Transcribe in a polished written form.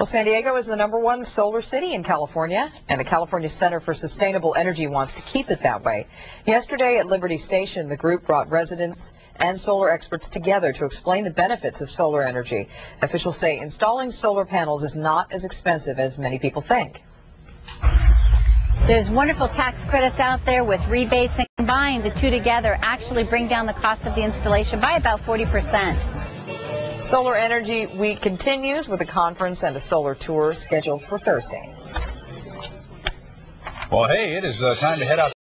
Well, San Diego is the #1 solar city in California, and the California Center for Sustainable Energy wants to keep it that way. Yesterday at Liberty Station, the group brought residents and solar experts together to explain the benefits of solar energy. Officials say installing solar panels is not as expensive as many people think. There's wonderful tax credits out there with rebates, and combined, the two together actually bring down the cost of the installation by about 40%. Solar Energy Week continues with a conference and a solar tour scheduled for Thursday. Well, hey, it is time to head out.